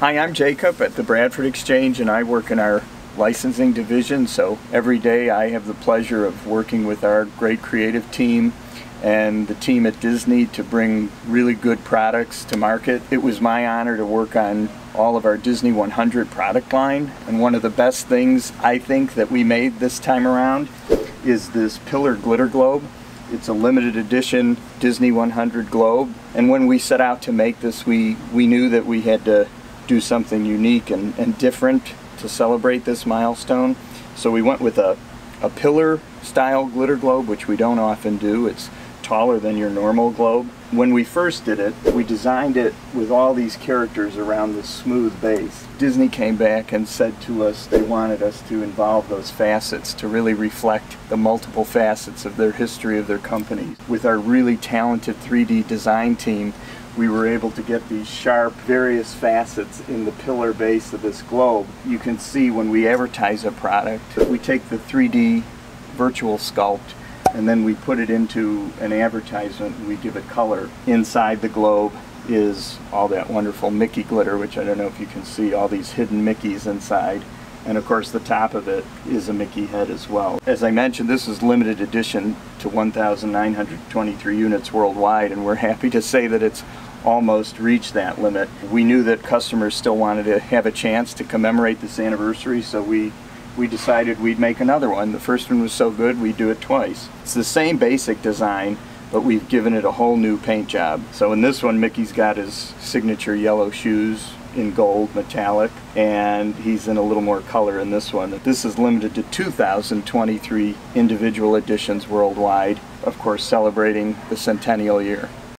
Hi, I'm Jacob at the Bradford Exchange, and I work in our licensing division, so every day I have the pleasure of working with our great creative team and the team at Disney to bring really good products to market. It was my honor to work on all of our Disney 100 product line, and one of the best things I think that we made this time around is this Pillar Glitter Globe. It's a limited edition Disney 100 globe, and when we set out to make this, we knew that we had to do something unique and different to celebrate this milestone. So we went with a pillar style glitter globe, which we don't often do. It's taller than your normal globe. When we first did it, we designed it with all these characters around this smooth base. Disney came back and said to us they wanted us to involve those facets to really reflect the multiple facets of their history of their company. With our really talented 3D design team, we were able to get these sharp various facets in the pillar base of this globe. You can see when we advertise a product, we take the 3D virtual sculpt and then we put it into an advertisement and we give it color. Inside the globe is all that wonderful Mickey glitter, which I don't know if you can see, all these hidden Mickeys inside. And of course the top of it is a Mickey head as well. As I mentioned, this is limited edition to 1,923 units worldwide, and we're happy to say that it's almost reached that limit. We knew that customers still wanted to have a chance to commemorate this anniversary, so we decided we'd make another one. The first one was so good, we'd do it twice. It's the same basic design, but we've given it a whole new paint job. So in this one, Mickey's got his signature yellow shoes in gold metallic, and he's in a little more color in this one. This is limited to 2,023 individual editions worldwide, of course celebrating the centennial year.